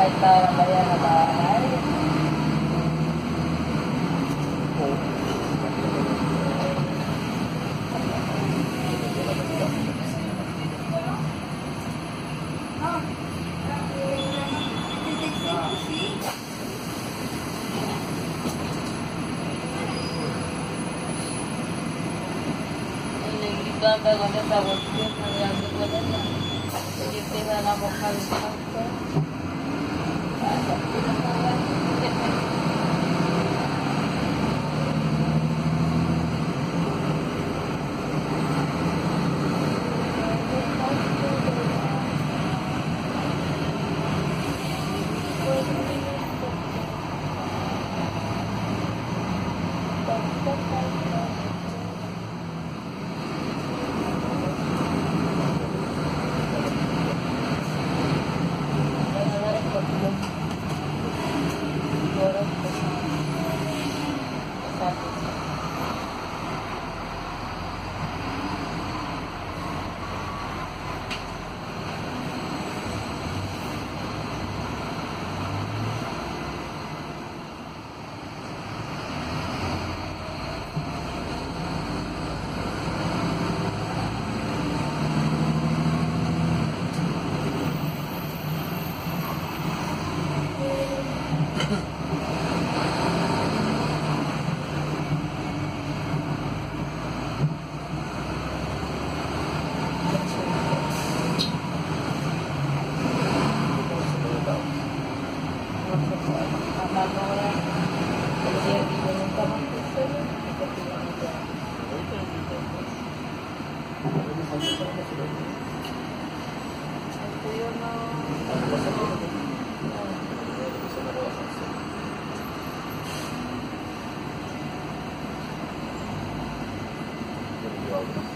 Kahit parang bayan na bahay. Baba ganda bawa dia melihat kepadanya. Jadi mana bukan apa. Ada tidak makan.